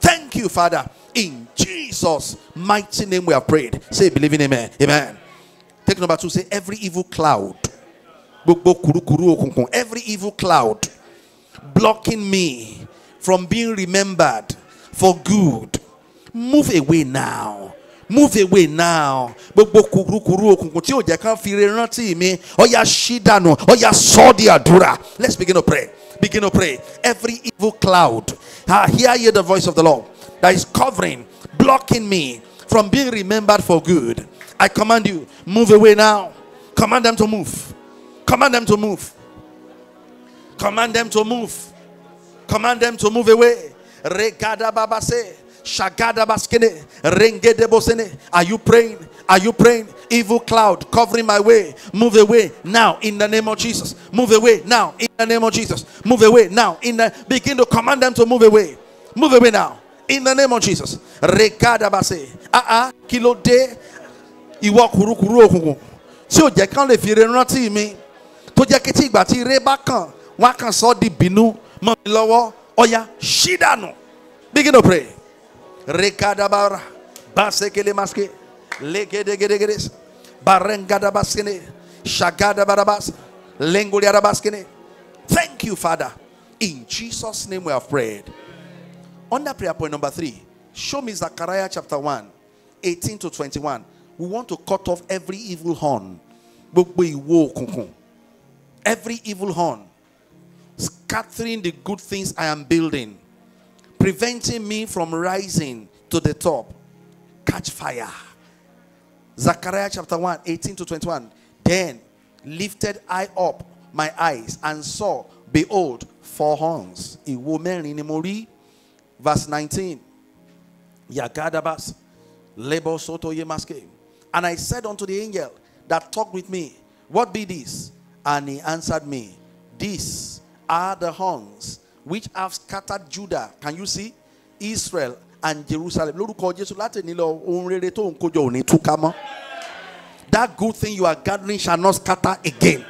Thank you, Father. In Jesus' mighty name we have prayed. Say believing amen. Amen. Take number 2. Say every evil cloud. Every evil cloud blocking me from being remembered for good, move away now. Move away now. Let's begin to pray. Begin to pray. Every evil cloud, hear ye the voice of the Lord that is covering, blocking me from being remembered for good. I command you, move away now. Command them to move. Command them to move. Command them to move. Command them to move away. Regada baba se, shagada baskene, rengede bosene. Are you praying? Are you praying? Evil cloud covering my way, move away now in the name of Jesus. Move away now in the name of Jesus. Move away now in the. Begin to command them to move away. Move away now in the name of Jesus. Regada base. Kilo de iwa kuru kuru okungu. Si oje kan le fi ranti mi. Tó jẹ́ kí tí ìgbà tí ire bá kàn wọ́n á kàn sọ di bínú mọ́ mi lọ́wọ́ ọ̀yà ṣí dànù. Begin to pray. Rekadabara basekele maske legedegedegede barengadabasine shagadabarabas lengoliarabaskine. Thank you, Father. In Jesus' name we have prayed. Under prayer point number 3, show me Zechariah chapter 1:18 to 21. We want to cut off every evil horn. Gbogbo ìwo òkùnkùn. Every evil horn scattering the good things I am building, preventing me from rising to the top, catch fire. Zechariah chapter 1:18 to 21. Then lifted I up my eyes and saw, behold, 4 horns. Ìwo mẹ́rin ni mo rí, Verse 19. Yagadabas. Lebo soto yemaske. And I said unto the angel that talked with me, what be this? And he answered me, these are the horns which have scattered Judah. Can you see? Israel and Jerusalem. That good thing you are gathering shall not scatter again.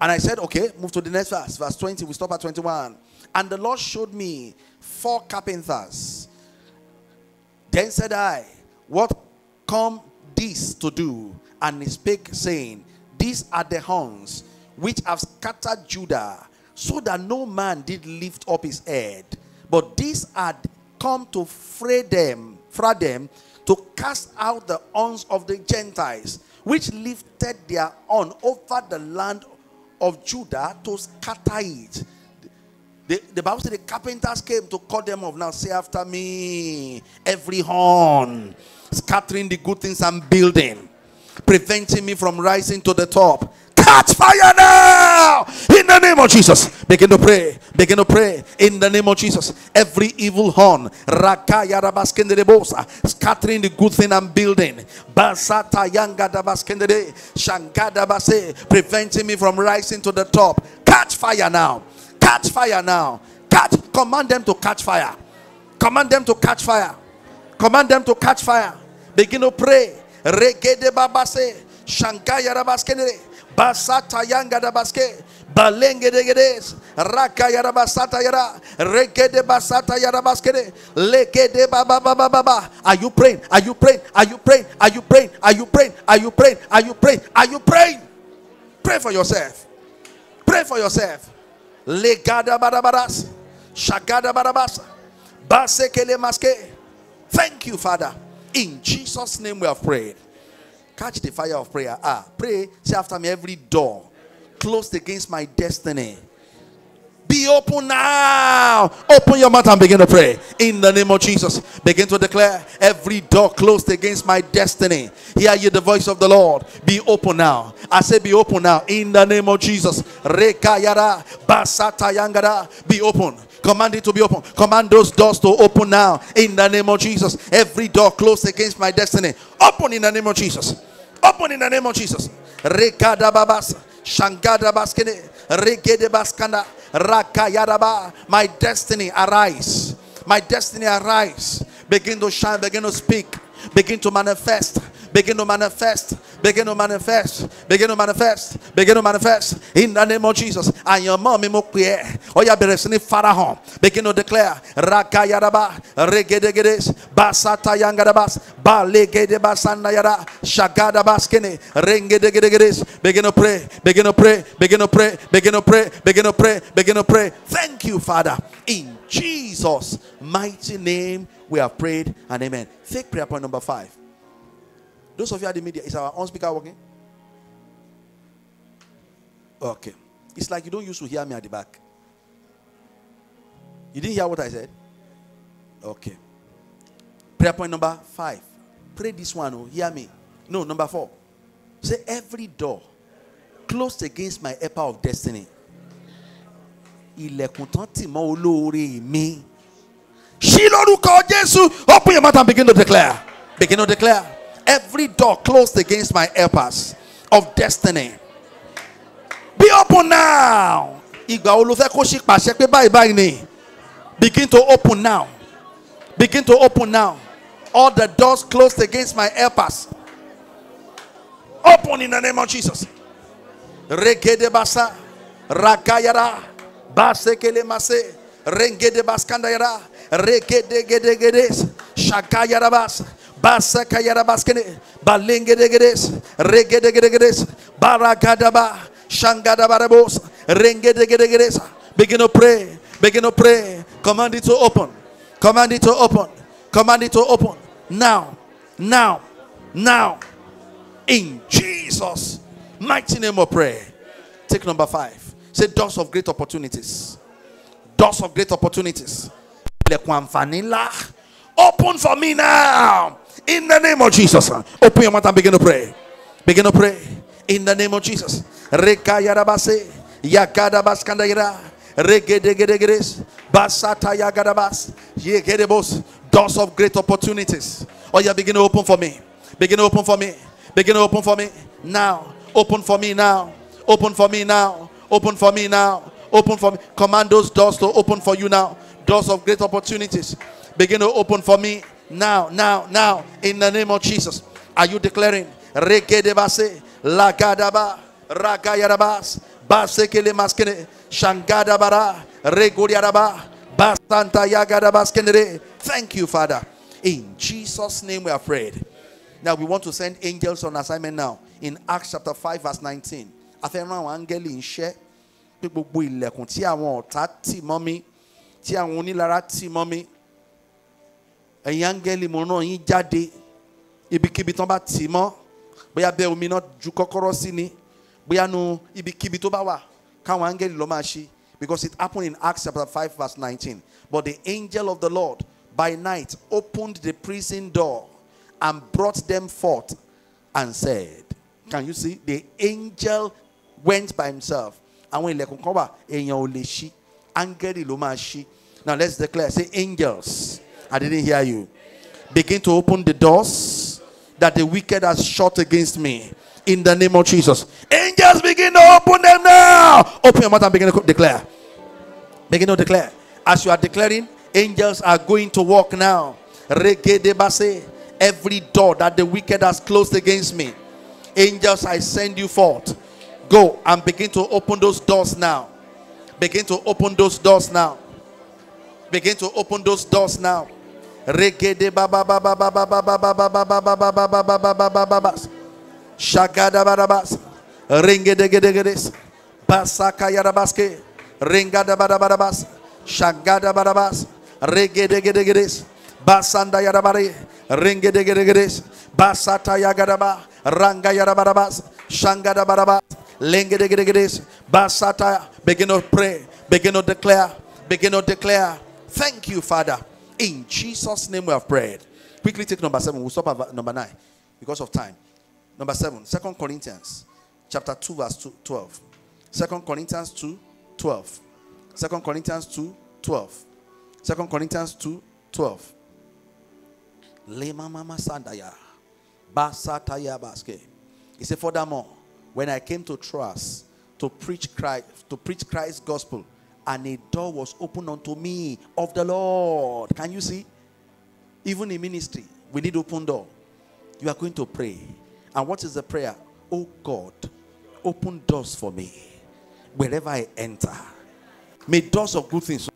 And I said, okay, move to the next verse. Verse 20, we stop at 21. And the Lord showed me 4 carpenters. Then said I, what come this to do? And he spake, saying, these are the horns which have scattered Judah, so that no man did lift up his head. But these are come to fray them, to cast out the horns of the Gentiles, which lifted their horn over the land of Judah to scatter it. The Bible said the carpenters came to cut them off. Now say after me, every horn scattering the good things I'm building, preventing me from rising to the top, catch fire now in the name of Jesus. Begin to pray. Begin to pray in the name of Jesus. Every evil horn scattering the good thing I'm building, preventing me from rising to the top, catch fire now. Catch fire now. Command them to catch fire. Command them to catch fire. Command them to catch fire. Begin to pray. Regede babase shangaya rabaskene basata yanga rabaske balenge degedes rakaya rabasata yara regede basata yara baskene legede baba baba baba. Are you praying? Are you praying? Are you praying? Are you praying? Are you praying? Are you praying? Are you praying? Are you praying? Pray for yourself. Pray for yourself. Legada barabaras shagada barabasa basekele maske. Thank you, Father. In Jesus' name we have prayed. Catch the fire of prayer. Pray. Say after me, every door closed against my destiny be open now. Open your mouth and begin to pray. In the name of Jesus, begin to declare, every door closed against my destiny, hear ye the voice of the Lord, be open now. I say be open now. In the name of Jesus. Rekayara basata yangara. Be open. Command it to be open. Command those doors to open now. In the name of Jesus. Every door closed against my destiny, open in the name of Jesus. Open in the name of Jesus. Rekada babas shangada baskene regede baskana rakayaraba. My destiny arise. My destiny arise. Begin to shine. Begin to speak. Begin to manifest. Begin to manifest. Begin to manifest. Begin to manifest. Begin to manifest. In the name of Jesus. And your mommy mo prayer. Oya beresini farahon. Begin to declare. Rakayaraba. Regedegedes. Basata yangadabas. Balegedebasana yara. Shagadabaskene. Rengedegedegedes. Begin to pray. Begin to pray. Begin to pray. Begin to pray. Begin to pray. Begin to pray. Thank you, Father. In Jesus' mighty name we have prayed, and amen. Take prayer point number 5. Those of you at the media, is our on speaker working? Okay. It's like you don't used to hear me at the back. You didn't hear what I said? Okay. Prayer point number 5. Pray this one. Oh, hear me. No, number 4. Say, every door closed against my epa of destiny, open your mouth and begin to declare. Begin to declare. Every door closed against my helpers of destiny be open now. Begin to open now. Begin to open now. All the doors closed against my helpers, open in the name of Jesus. Regede basa rakayara basekele mase rengede baskandayara regede gede gedes shakayara basa. Basakayara baskene balengedegedes regedegedegedes baragadaba shangadabos rengedegedegedes. Begin to pray. Begin to pray. Command it to open. Command it to open. Command it to open now. Now. Now. In Jesus' mighty name of prayer. Take number 5. Say, doors of great opportunities. Doors of great opportunities. Open for me now. In the name of Jesus. Open your mouth and begin to pray. Begin to pray. In the name of Jesus. Rekayarabase. Yakadabaskandayra. Regedegedegres. Doors of great opportunities. Oh yeah, begin to open for me. Begin to open for me. Begin to open for me now. Open for me now. Open for me now. Open for me now. Open for me. Command those doors to open for you now. Doors of great opportunities. Begin to open for me now. Now. Now. In the name of Jesus. Are you declaring? Regedebase. Lagadaba. Ragayarabas. Basekele maskene. Shangadabara. Regodiaraba. Basanta yagadabaskene. Thank you, Father. In Jesus' name we are prayed. Now we want to send angels on assignment now. In Acts chapter 5 verse 19. Because it happened in Acts chapter 5 verse 19. But the angel of the Lord by night opened the prison door and brought them forth and said, can you see? The angel went by himself. And when now let's declare, say angels. I didn't hear you. Begin to open the doors that the wicked has shut against me. In the name of Jesus. Angels, begin to open them now. Open your mouth and begin to declare. Begin to declare. As you are declaring, angels are going to walk now. Every door that the wicked has closed against me, angels, I send you forth. Go and begin to open those doors now. Begin to open those doors now. Begin to open those doors now. Basanda yarabare, ringe de geregeres, basata yagaraba, ranga yarabarabas, shangada barabas, lenge de geregeres, basata. Begin to pray, begin to declare, begin to declare. Thank you, Father. In Jesus' name we have prayed. Quickly take number 7. We'll stop at number 9 because of time. Number 7, 2 Corinthians chapter 2 verse 12. 2 Corinthians 2, 12. 2 Corinthians 2, 12. 2 Corinthians 2, 12. Lema mama sandaya basataya baske. He said, furthermore, when I came to Troas to preach Christ's gospel, and a door was opened unto me of the Lord. Can you see? Even in ministry, we need open door. You are going to pray. And what is the prayer? Oh God, open doors for me wherever I enter. May doors of good things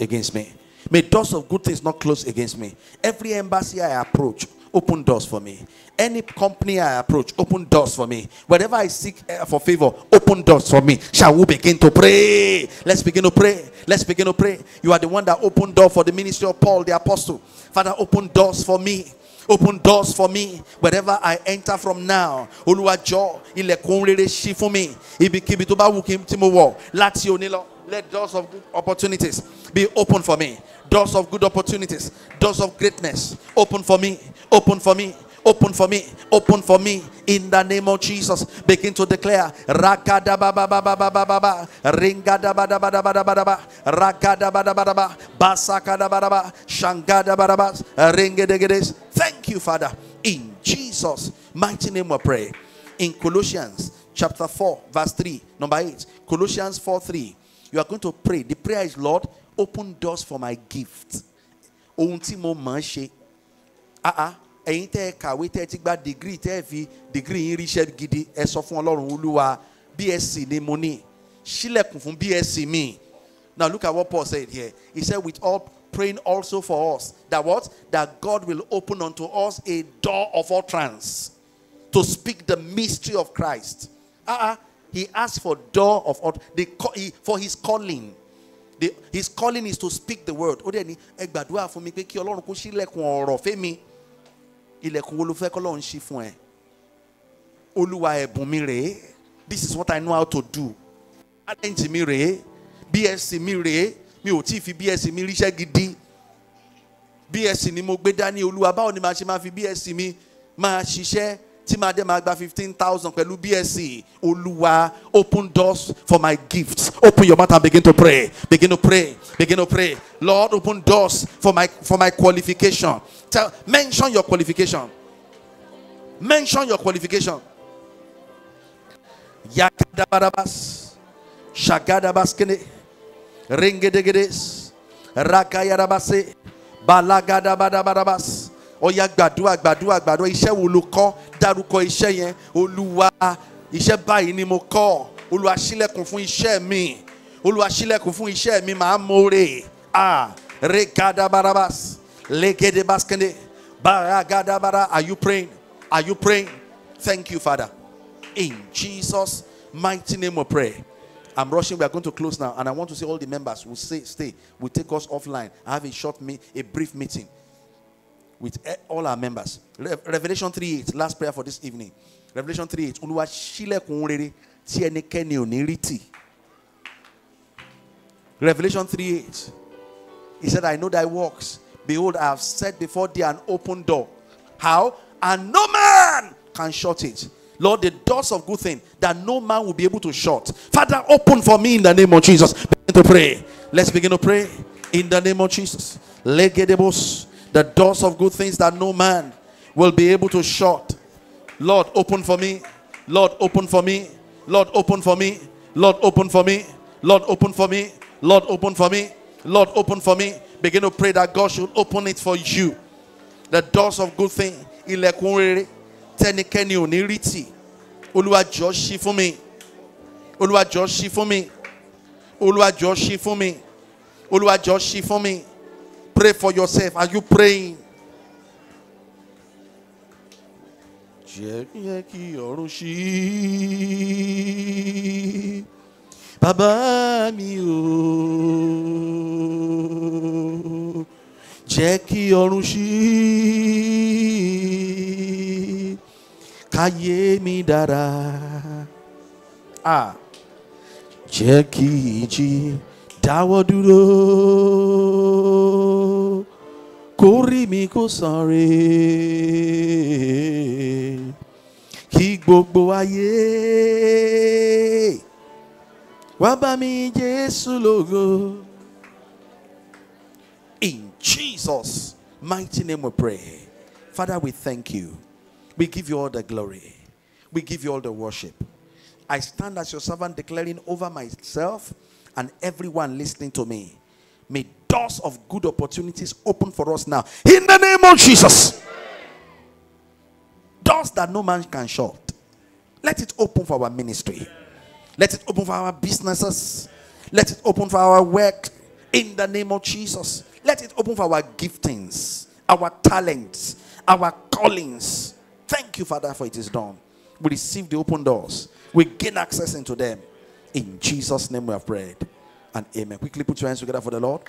against me. May doors of good things not close against me. Every embassy I approach, open doors for me. Any company I approach, open doors for me. Wherever I seek for favor, open doors for me. Shall we begin to pray? Let's begin to pray. Let's begin to pray. You are the one that opened door for the ministry of Paul the apostle. Father, open doors for me. Open doors for me wherever I enter from now. Oluwa jo ilekun rere si fun mi. Ibi kibi to ba wu kim ti mo wo lati oni lo. Let doors of good opportunities be open for me. Doors of good opportunities. Doors of greatness. Open for me. Open for me. Open for me. Open for me. In the name of Jesus. Begin to declare. Rakada baba baba baba baba. Ringada bada bada bada bada bada. Rakada bada bada bada. Basakada bada bada. Shangada bada bada. Ringedegedes. Thank you, Father. In Jesus' mighty name we pray. In Colossians chapter 4 verse 3. Number 8. Colossians 4 3. You are going to pray. The prayer is, Lord, open doors for my gift. Ohun tí mo mọ̀ ṣe. Ẹ̀yin tẹ́ kàwé tẹ́ ti gba degree tẹ́ fi degree yín ríṣẹ́ gidi. Ẹ sọ fún Ọlọ́run Olúwa. BSc ni mo ní. Ṣílẹ̀kùn fún BSc mi. Now look at what Paul said here. He said, with all praying also for us, that what? That God will open unto us a door of utterance to speak the mystery of Christ. He asked for door of for his calling. His calling is to speak the word. This is what I know how to do. BSc Ti ma de ma gba 15,000 pẹ̀lú BSc. Oluwa, open doors for my gifts. Open your mouth and begin to pray. Begin to pray. Begin to pray. Lord, open doors for my qualification. Mention your qualification. Mention your qualification. Yakadabarabas. Shagadabaskene. Ringedegedes. Rakayarabase. Balagadabarabarabas. Oya gbadua gbadua gbadua ise wo lo ko daruko ise yen Oluwa ise bayi ni mo ko Oluwa silekun fun ise mi Oluwa silekun fun ise mi ma more ah rekada barabas legede baskende baragada bara. Are you praying? Are you praying? Thank you, Father, in Jesus' mighty name we pray. I'm rushing. We are going to close now, and I want to see all the members who say stay. We'll take us offline. I have a brief meeting with all our members. Revelation 3:8, last prayer for this evening. Revelation 3:8. Oluwa silekun rere ti enikeni oni riti. Revelation 3:8. He said, I know thy works. Behold, I have set before thee an open door. How? And no man can shut it. Lord, the doors of good things that no man will be able to shut. Father, open for me in the name of Jesus. Begin to pray. Let's begin to pray in the name of Jesus. Legedebos. The doors of good things that no man will be able to shut. Lord, open for me. Lord, open for me. Lord, open for me. Lord, open for me. Lord, open for me. Lord, open for me. Lord, open for me. Begin to pray that God should open it for you. The doors of good things. Ilẹ̀kùn rere tẹ́nikẹ́ni ò ní rí tì. Olúwa jọ̀ọ́ ṣí fún mi. Olúwa jọ̀ọ́ ṣí fún mi. Olúwa jọ̀ọ́ ṣí fún mi. Olúwa jọ̀ọ́ ṣí fún mi. Pray for yourself. Are you praying? Baba mi o, jẹ́ kí ọ̀run ṣí, káyé mi dára. Ah, jẹ́ kí ìjì dáwọ́ dúró, kó rí mi kó sanre, kí gbogbo ayé wá bá mi Jésù lógo. In Jesus' mighty name we pray. Father, we thank you. We give you all the glory. We give you all the worship. I stand as your servant declaring over myself and everyone listening to me, may doors of good opportunities open for us now. In the name of Jesus. Doors that no man can shut. Let it open for our ministry. Let it open for our businesses. Let it open for our work. In the name of Jesus. Let it open for our giftings, our talents, our callings. Thank you, Father, for it is done. We receive the open doors. We gain access into them. In Jesus' name we have prayed. And amen. Quickly put your hands together for the Lord.